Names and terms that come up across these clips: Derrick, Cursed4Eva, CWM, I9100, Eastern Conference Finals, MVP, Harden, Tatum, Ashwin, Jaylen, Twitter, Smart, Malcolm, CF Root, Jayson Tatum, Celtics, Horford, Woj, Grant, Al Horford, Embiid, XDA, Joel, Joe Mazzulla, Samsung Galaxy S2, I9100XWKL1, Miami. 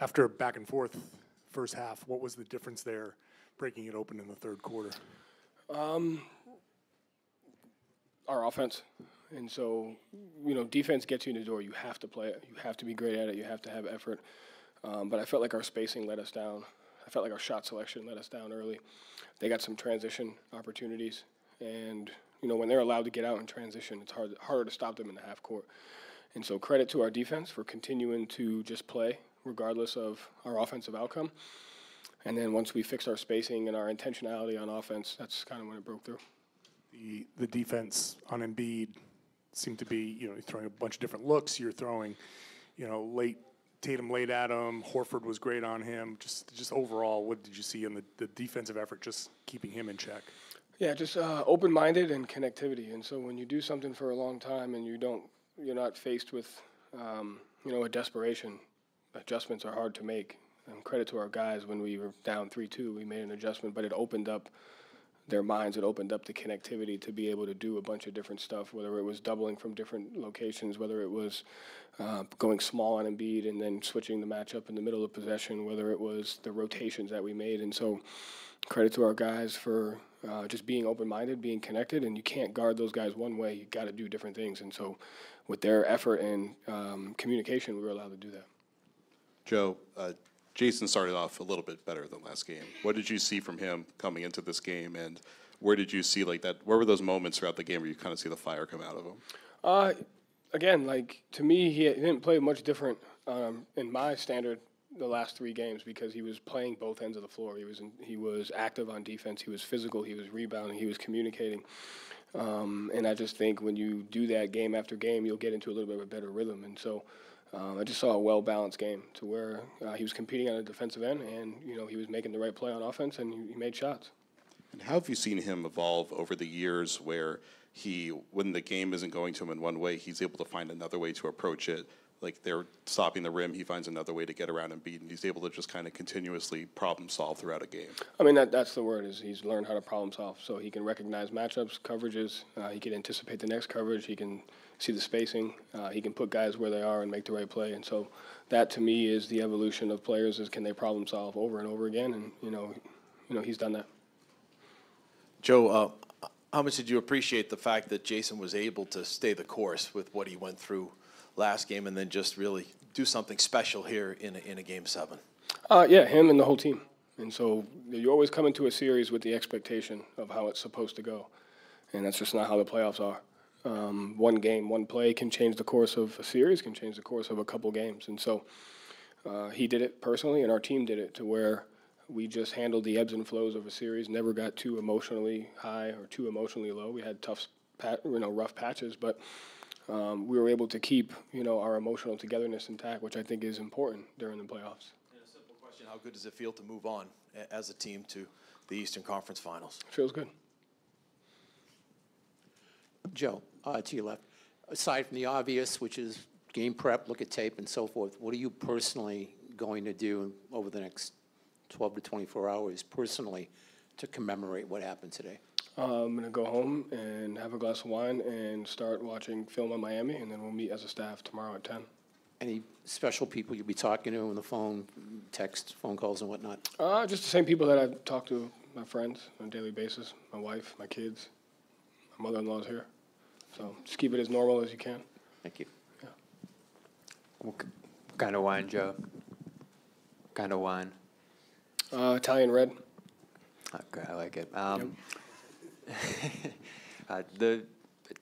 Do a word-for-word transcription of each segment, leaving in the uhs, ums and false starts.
after back and forth first half, what was the difference there, breaking it open in the third quarter? Um, our offense. And so, you know, defense gets you in the door. You have to play it. You have to be great at it. You have to have effort. Um, but I felt like our spacing let us down. I felt like our shot selection let us down early. They got some transition opportunities. And, you know, when they're allowed to get out and transition, it's hard, harder to stop them in the half court. And so credit to our defense for continuing to just play regardless of our offensive outcome. And then once we fixed our spacing and our intentionality on offense, that's kind of when it broke through. The, the defense on Embiid seemed to be, you know, you're throwing a bunch of different looks. You're throwing, you know, late Tatum late at him. Horford was great on him. Just just overall, what did you see in the, the defensive effort, just keeping him in check? Yeah, just uh, open-minded and connectivity. And so when you do something for a long time and you don't, you're not faced with, um, you know, a desperation, adjustments are hard to make. And credit to our guys, when we were down three two, we made an adjustment, but it opened up their minds. It opened up the connectivity to be able to do a bunch of different stuff, whether it was doubling from different locations, whether it was uh, going small on Embiid and then switching the matchup in the middle of possession, whether it was the rotations that we made. And so credit to our guys for uh, just being open-minded, being connected, and you can't guard those guys one way. You got to do different things. And so with their effort and um, communication, we were allowed to do that. Joe, uh, Jayson started off a little bit better than last game. What did you see from him coming into this game, and where did you see like that? Where were those moments throughout the game where you kind of see the fire come out of him? Uh, again, like to me, he didn't play much different um, in my standard the last three games because he was playing both ends of the floor. He was in, he was active on defense. He was physical. He was rebounding. He was communicating. Um, and I just think when you do that game after game, you'll get into a little bit of a better rhythm. And so. Um, I just saw a well-balanced game to where uh, he was competing on the defensive end and, you know, he was making the right play on offense and he, he made shots. And how have you seen him evolve over the years where he, when the game isn't going to him in one way, he's able to find another way to approach it? Like they're stopping the rim, he finds another way to get around and beat, and he's able to just kind of continuously problem solve throughout a game. I mean, that, that's the word, is he's learned how to problem solve. So he can recognize matchups, coverages, uh, he can anticipate the next coverage, he can see the spacing, uh, he can put guys where they are and make the right play. And so that to me is the evolution of players, is can they problem solve over and over again, and you know, you know he's done that. Joe, uh, how much did you appreciate the fact that Jayson was able to stay the course with what he went through last game and then just really do something special here in a, in a game seven? Uh, yeah, him and the whole team. And so you always come into a series with the expectation of how it's supposed to go, and that's just not how the playoffs are. Um, one game, one play can change the course of a series, can change the course of a couple games. And so uh, he did it personally, and our team did it to where we just handled the ebbs and flows of a series, never got too emotionally high or too emotionally low. We had tough, you know, rough patches, but Um, we were able to keep, you know, our emotional togetherness intact, which I think is important during the playoffs. And a simple question, how good does it feel to move on as a team to the Eastern Conference Finals? Feels good. Joe, uh, to your left, aside from the obvious, which is game prep, look at tape and so forth, what are you personally going to do over the next twelve to twenty-four hours personally to commemorate what happened today? Uh, I'm going to go home and have a glass of wine and start watching film on Miami, and then we'll meet as a staff tomorrow at ten. Any special people you'll be talking to on the phone, text, phone calls and whatnot? Uh, just the same people that I've talked to, my friends on a daily basis, my wife, my kids. My mother-in-law's here. So just keep it as normal as you can. Thank you. Yeah. What kind of wine, Joe? What kind of wine? Uh, Italian red. Okay, I like it. Um, yep. uh, the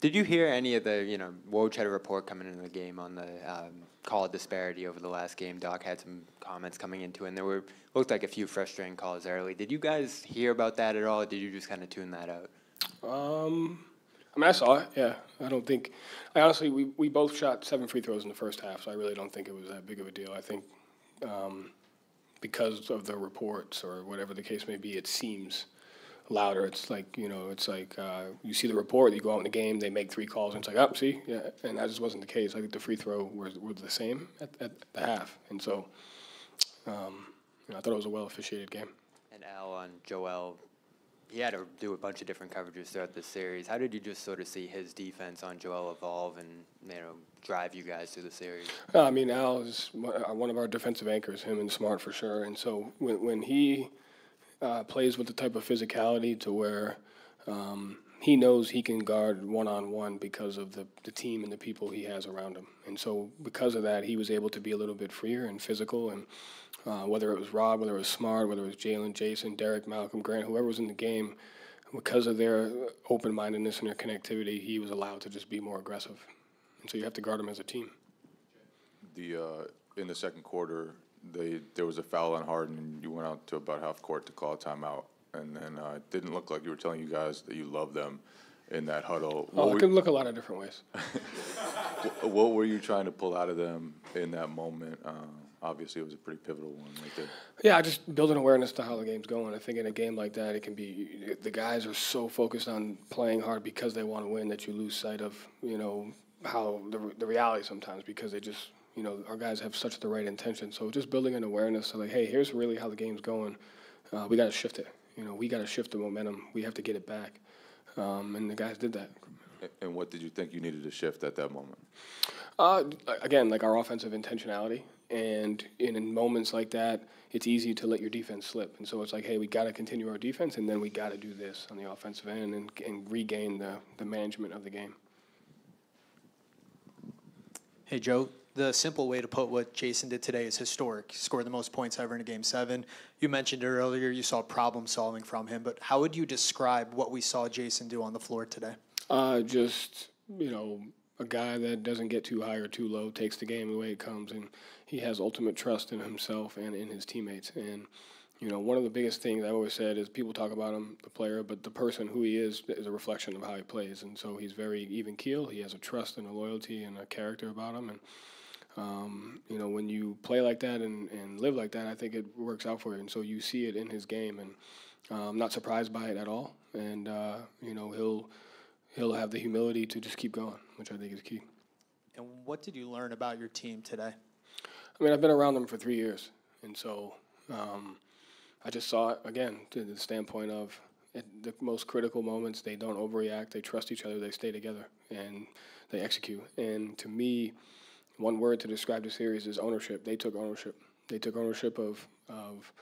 did you hear any of the, you know, Woj had a report coming into the game on the um, call disparity over the last game. Doc had some comments coming into it, and there were looked like a few frustrating calls early. Did you guys hear about that at all, or did you just kind of tune that out? Um, I mean, I saw it, yeah. I don't think – I honestly, we, we both shot seven free throws in the first half, so I really don't think it was that big of a deal. I think um, because of the reports or whatever the case may be, it seems – louder. It's like, you know, it's like uh, you see the report, you go out in the game, they make three calls, and it's like, oh, see? Yeah. And that just wasn't the case. I think the free throw were, were the same at, at the half. And so um, you know, I thought it was a well-officiated game. And Al on Joel he had to do a bunch of different coverages throughout the series. How did you just sort of see his defense on Joel evolve and, you know, drive you guys through the series? Uh, I mean, Al is one of our defensive anchors, him and Smart for sure. And so when when he uh, plays with the type of physicality to where um, he knows he can guard one-on-one because of the, the team and the people he has around him. And so because of that, he was able to be a little bit freer and physical. And Uh, whether it was Rob, whether it was Smart, whether it was Jaylen, Jayson, Derrick, Malcolm, Grant, whoever was in the game, because of their open-mindedness and their connectivity, he was allowed to just be more aggressive. And so you have to guard him as a team. The uh, in the second quarter, they there was a foul on Harden, and you went out to about half court to call a timeout, and then uh, it didn't look like you were telling you guys that you love them in that huddle. Oh, what it can look a lot of different ways. What were you trying to pull out of them in that moment? Uh, Obviously, it was a pretty pivotal one right there. Yeah, just building awareness to how the game's going. I think in a game like that, it can be – the guys are so focused on playing hard because they want to win that you lose sight of, you know, how the, the reality sometimes, because they just – you know, our guys have such the right intention. So just building an awareness to, like, hey, here's really how the game's going. Uh, we got to shift it. You know, we got to shift the momentum. We have to get it back. Um, and the guys did that. And what did you think you needed to shift at that moment? Uh, again, like our offensive intentionality. And in moments like that, it's easy to let your defense slip. And so it's like, hey, we got to continue our defense, and then we got to do this on the offensive end and, and regain the, the management of the game. Hey, Joe, the simple way to put what Jayson did today is historic. He scored the most points ever in a game seven. You mentioned it earlier. You saw problem solving from him. But how would you describe what we saw Jayson do on the floor today? Uh, just, you know, a guy that doesn't get too high or too low, takes the game the way it comes, and he has ultimate trust in himself and in his teammates. And, you know, one of the biggest things I always said is people talk about him, the player, but the person who he is is a reflection of how he plays. And so he's very even-keeled. He has a trust and a loyalty and a character about him. And, um, you know, when you play like that and, and live like that, I think it works out for you. And so you see it in his game, and uh, I'm not surprised by it at all. And, uh, you know, he'll – he'll have the humility to just keep going, which I think is key. And what did you learn about your team today? I mean, I've been around them for three years. And so um, I just saw it, again, to the standpoint of at the most critical moments, they don't overreact. They trust each other. They stay together. And they execute. And to me, one word to describe the series is ownership. They took ownership. They took ownership of, of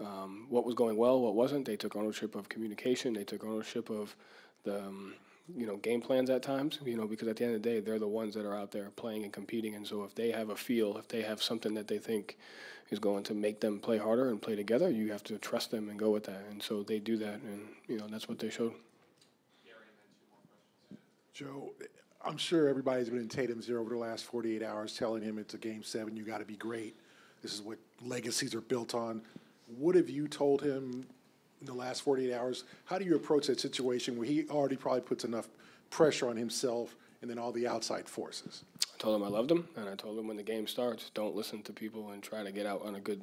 um, what was going well, what wasn't. They took ownership of communication. They took ownership of the um, – you know, game plans at times, you know, because at the end of the day, they're the ones that are out there playing and competing. And so if they have a feel, if they have something that they think is going to make them play harder and play together, you have to trust them and go with that. And so they do that, and, you know, that's what they showed. Joe, I'm sure everybody's been in Tatum's ear over the last forty-eight hours telling him it's a game seven, you got to be great. This is what legacies are built on. What have you told him in the last forty-eight hours, how do you approach that situation where he already probably puts enough pressure on himself and then all the outside forces? I told him I loved him, and I told him when the game starts, don't listen to people and try to get out on a good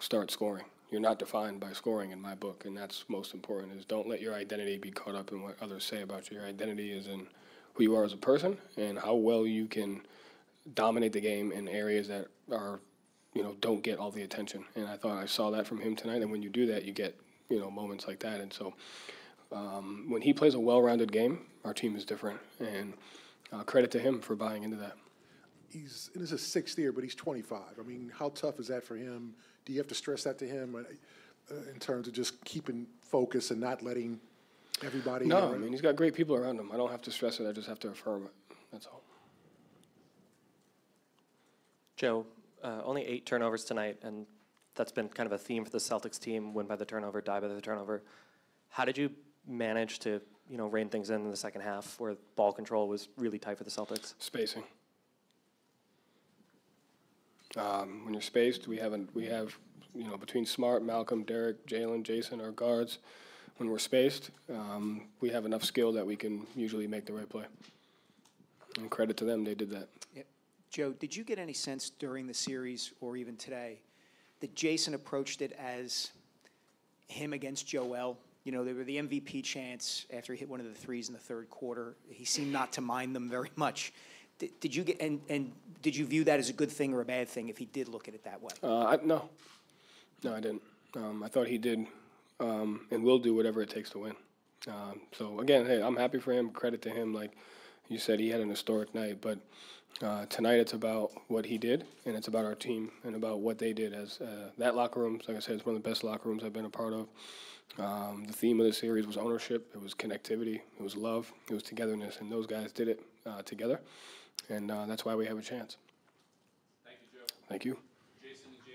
start scoring. You're not defined by scoring in my book, and that's most important, is don't let your identity be caught up in what others say about you. Your identity is in who you are as a person and how well you can dominate the game in areas that are, you know, don't get all the attention. And I thought I saw that from him tonight, and when you do that, you get – you know, moments like that. And so um, when he plays a well-rounded game, our team is different. And uh, credit to him for buying into that. He's in his sixth year, but he's twenty-five. I mean, how tough is that for him? Do you have to stress that to him uh, in terms of just keeping focus and not letting everybody? No, around? I mean, he's got great people around him. I don't have to stress it. I just have to affirm it. That's all. Joe, uh, only eight turnovers tonight, and that's been kind of a theme for the Celtics team, win by the turnover, die by the turnover. How did you manage to, you know, rein things in in the second half where ball control was really tight for the Celtics? Spacing. Um, when you're spaced, we have, a, we have, you know, between Smart, Malcolm, Derrick, Jaylen, Jayson, our guards, when we're spaced, um, we have enough skill that we can usually make the right play. And credit to them, they did that. Yep. Joe, did you get any sense during the series or even today that Jayson approached it as him against Joel? You know, they were the M V P chants after he hit one of the threes in the third quarter. He seemed not to mind them very much. Did, did you get and, and did you view that as a good thing or a bad thing if he did look at it that way? Uh, I, no, no, I didn't. Um, I thought he did um, and will do whatever it takes to win. Um, so, again, hey, I'm happy for him. Credit to him. Like you said, he had an historic night. But uh, tonight it's about what he did, and it's about our team and about what they did. As uh, that locker room, like I said, it's one of the best locker rooms I've been a part of. Um, the theme of the series was ownership. It was connectivity. It was love. It was togetherness. And those guys did it uh, together. And uh, that's why we have a chance. Thank you, Joe. Thank you.